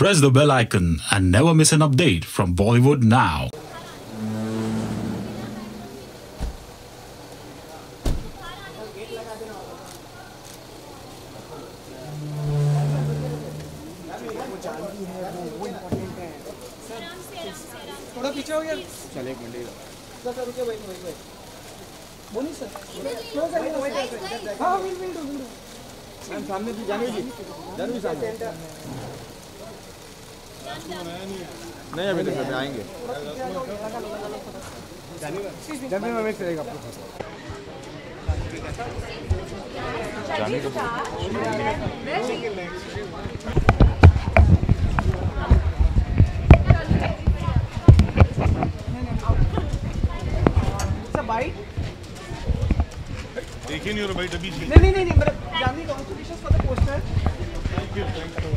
Press the bell icon and never miss an update from Bollywood Now. थोड़ा पीछे हो गया चले एक मिनट रुके भाई भाई बोलिए सर थोड़ा सा वेट हां विंडो सामने से जाने जी जानवी साहब नहीं अभी तो घर आएंगे जानवी में वेट करेगा आपको जाने का देखिए नहीं हो रहा भाई तभी जी नहीं नहीं नहीं मेरा जानवी कॉन्स्टिट्यूशन का पोस्टर थैंक यू थोड़ा